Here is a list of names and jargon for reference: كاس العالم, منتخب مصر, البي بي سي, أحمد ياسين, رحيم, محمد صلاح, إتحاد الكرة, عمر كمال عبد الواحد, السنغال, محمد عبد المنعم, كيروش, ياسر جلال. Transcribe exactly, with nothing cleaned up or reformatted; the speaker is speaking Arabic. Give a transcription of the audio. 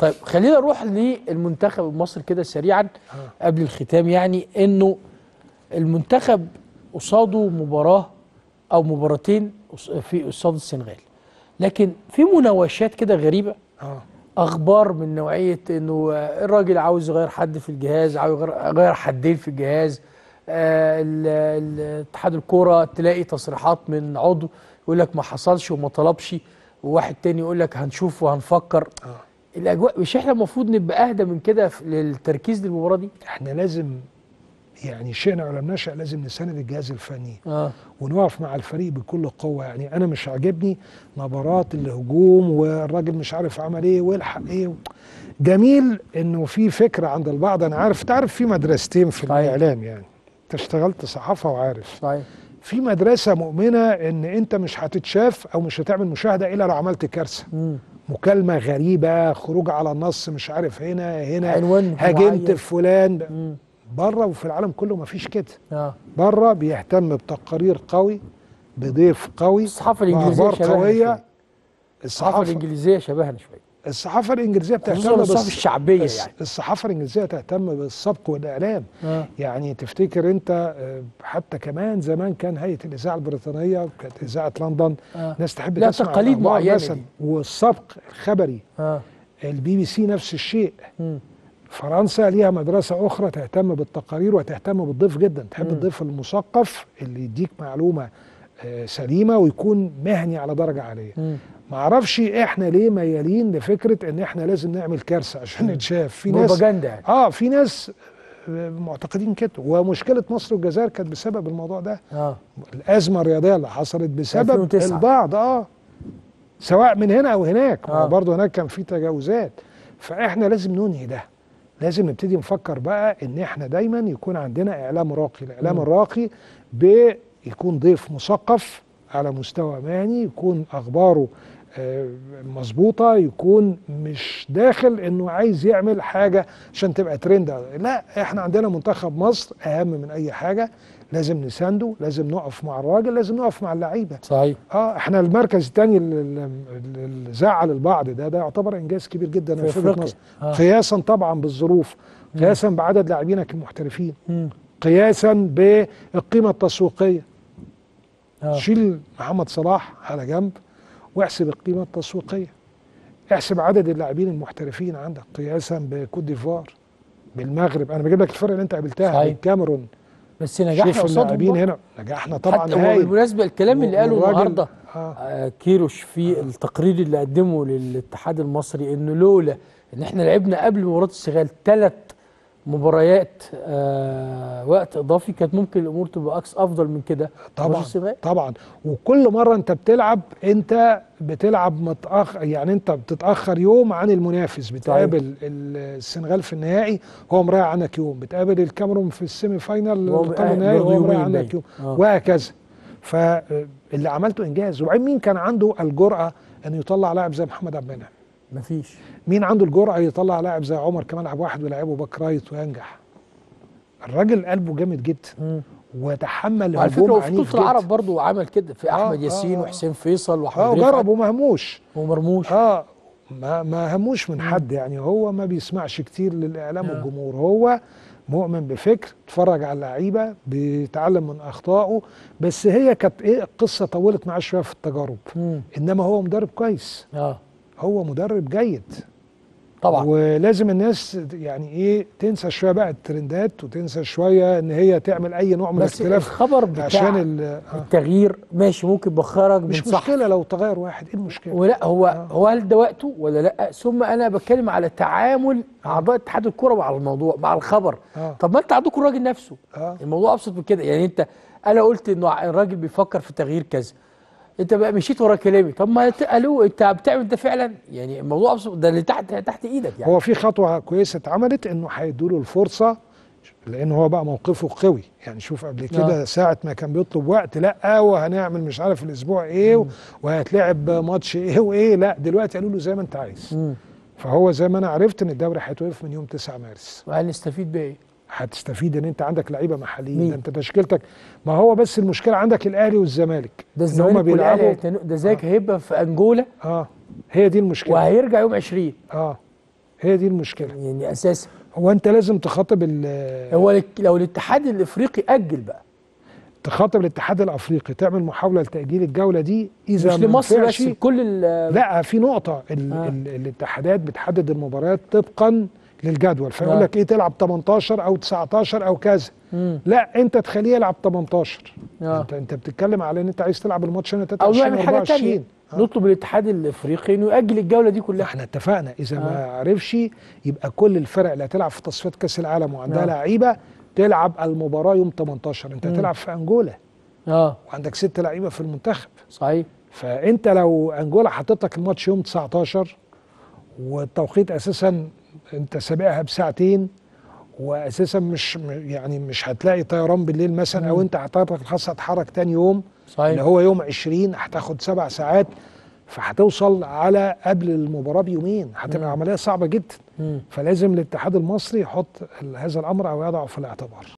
طيب خلينا نروح للمنتخب المصري كده سريعا قبل الختام، يعني انه المنتخب قصاده مباراه او مباراتين في قصاد السنغال، لكن في مناوشات كده غريبه، اخبار من نوعيه انه الراجل عاوز يغير حد في الجهاز، عاوز يغير حدين في الجهاز، اتحاد الكوره تلاقي تصريحات من عضو يقول لك ما حصلش وما طلبش، وواحد تاني يقول لك هنشوف وهنفكر. الاجواء مش احنا المفروض نبقى اهدى من كده للتركيز للمباراه دي؟ احنا لازم يعني شئنا ولا نشأ لازم نساند الجهاز الفني آه. ونقف مع الفريق بكل قوه. يعني انا مش عاجبني نبرات الهجوم والراجل مش عارف عمل ايه والحق ايه. جميل انه في فكره عند البعض، انا عارف، تعرف في مدرستين في طيب. الاعلام، يعني انت اشتغلت صحافه وعارف طيب. في مدرسه مؤمنه ان انت مش هتتشاف او مش هتعمل مشاهده الا لو عملت كارثه، م. مكالمه غريبه، خروج على النص، مش عارف هنا هنا هاجمت فلان. م. بره وفي العالم كله مفيش كده آه. بره بيهتم بتقارير قوي، بضيف قوي، الصحافه الانجليزيه قويه. الصحافه الانجليزيه شبهنا شويه. الصحافه الانجليزيه بتهتم بالصحافه الشعبيه، يعني الصحافه الانجليزيه تهتم بالسبق والاعلام آه. يعني تفتكر انت حتى كمان زمان كان هيئه الاذاعه البريطانيه وكانت اذاعه لندن آه. ناس تحب لا تسمع تقاليد معينه، والسبق الخبري آه. البي بي سي نفس الشيء. م. فرنسا ليها مدرسة أخرى تهتم بالتقارير وتهتم بالضيف جدا، تحب الضيف المثقف اللي يديك معلومة سليمة ويكون مهني على درجة عالية. معرفش احنا ليه ميالين لفكرة ان احنا لازم نعمل كارثة عشان نتشاف. في ناس اه في ناس معتقدين كده، ومشكلة مصر والجزائر كانت بسبب الموضوع ده آه. الأزمة الرياضية اللي حصلت بسبب ألفين وتسعة. البعض اه سواء من هنا أو هناك آه. برضه هناك كان في تجاوزات. فاحنا لازم ننهي ده، لازم نبتدي نفكر بقى ان احنا دايما يكون عندنا اعلام راقي. الاعلام م. الراقي بيكون ضيف مثقف على مستوى مهني، يكون اخباره آه مظبوطه، يكون مش داخل انه عايز يعمل حاجه عشان تبقى ترند. لا، احنا عندنا منتخب مصر اهم من اي حاجه، لازم نسانده، لازم نقف مع الراجل، لازم نقف مع اللعيبه. صحيح اه احنا المركز الثاني اللي زعل البعض ده ده يعتبر انجاز كبير جدا في افريقيا آه. قياسا طبعا بالظروف، قياسا مم. بعدد لاعبينك المحترفين، مم. قياسا بالقيمه التسويقيه آه. شيل محمد صلاح على جنب واحسب القيمه التسويقيه، احسب عدد اللاعبين المحترفين عندك قياسا بكوت ديفوار، بالمغرب. انا بجيب لك الفرق اللي انت قابلتها بالكاميرون، بس نجحنا قصادهم هنا، نجحنا طبعا هاي. بالمناسبه الكلام اللي قاله النهارده آه. كيروش في آه. التقرير اللي قدمه للاتحاد المصري، انه لولا ان احنا لعبنا قبل مباراه السنغال ثلاث مباريات آه وقت اضافي، كانت ممكن الامور تبقى اكس افضل من كده. طبعا طبعا، وكل مره انت بتلعب انت بتلعب متاخر، يعني انت بتتاخر يوم عن المنافس. بتقابل طيب. السنغال في النهائي هو مريح عنك يوم، بتقابل الكاميرون في السيمي فاينال وقبل النهائي هو مريح عنك يوم آه. وهكذا. فاللي عملته انجاز. وبعدين مين كان عنده الجرأه ان يطلع لاعب زي محمد عبد المنعم؟ مفيش. مين عنده الجرأة يطلع لاعب زي عمر كمال عبد الواحد ولاعبه باك رايت وينجح؟ الراجل قلبه جامد جدا وتحمل هجوم عنيف جدا. وعلى فكرة العرب برضه عمل كده في احمد آه ياسين آه وحسين فيصل واحمد رفعت. اه وجرب ومهموش ومرموش اه ما ما هموش من حد. يعني هو ما بيسمعش كتير للاعلام آه. والجمهور، هو مؤمن بفكر، اتفرج على اللعيبه، بيتعلم من اخطائه. بس هي كانت ايه القصه، طولت معاه شويه في التجارب. مم. انما هو مدرب كويس اه هو مدرب جيد طبعا، ولازم الناس يعني ايه تنسى شويه بقى الترندات، وتنسى شويه ان هي تعمل اي نوع من الاختلاف. الخبر بتاع عشان آه. التغيير ماشي، ممكن بخرج مش من صح، مشكله لو تغير واحد، ايه المشكله؟ ولا هو آه. هو هل ده وقته ولا لا؟ ثم انا بتكلم على تعامل اعضاء اتحاد الكوره مع الموضوع، مع الخبر آه. طب ما انت عندكم الراجل نفسه آه. الموضوع ابسط من كده. يعني انت انا قلت انه الراجل بيفكر في تغيير كذا، انت بقى مشيت ورا كلامي، طب ما قالوه انت بتعمل ده فعلا. يعني الموضوع ده اللي تحت تحت ايدك. يعني هو في خطوه كويسه اتعملت، انه هيدوا له الفرصه لان هو بقى موقفه قوي. يعني شوف قبل كده آه. ساعه ما كان بيطلب وقت، لا وهنعمل مش عارف الاسبوع ايه وهتلعب ماتش ايه وايه، لا دلوقتي قالوا له زي ما انت عايز. م. فهو زي ما انا عرفت ان الدوري هيتوقف من يوم تسعة مارس. وهنستفيد بايه؟ هتستفيد ان انت عندك لعيبه محليين، انت تشكيلتك. ما هو بس المشكله عندك الاهلي والزمالك، ده الزمالك بيلعبوا ده زيك آه. هيبقى في انجولا اه هي دي المشكله، وهيرجع يوم عشرين اه هي دي المشكله يعني اساسا. هو انت لازم تخاطب ال هو لو الاتحاد الافريقي اجل بقى تخاطب الاتحاد الافريقي تعمل محاوله لتاجيل الجوله دي اذا مش لمصر بس كل لا في نقطه ال آه. ال الاتحادات بتحدد المباريات طبقا للجدول فيقول آه. لك ايه تلعب تمنتاشر او تسعتاشر او كذا مم. لا انت تخليه يلعب تمنتاشر آه. انت انت بتتكلم على ان انت عايز تلعب الماتش هنا تلاتة وعشرين او حاجه ثانيه نطلب الاتحاد الافريقي انه ياجل الجوله دي كلها. احنا اتفقنا اذا آه. ما عرفش يبقى كل الفرق اللي هتلعب في تصفيات كاس العالم وعندها آه. لعيبه تلعب المباراه يوم تمنتاشر، انت هتلعب في انجولا اه وعندك ست لعيبه في المنتخب صحيح. فانت لو انجولا حطيتك الماتش يوم تسعتاشر والتوقيت اساسا انت سابقها بساعتين واساسا مش يعني مش هتلاقي طيران بالليل مثلا مم. او انت هتطرق الخاصه هتتحرك تاني يوم صحيح. اللي هو يوم عشرين هتاخد سبع ساعات فهتوصل على قبل المباراه بيومين هتبقى عمليه صعبه جدا مم. فلازم الاتحاد المصري يحط هذا الامر او يضعه في الاعتبار.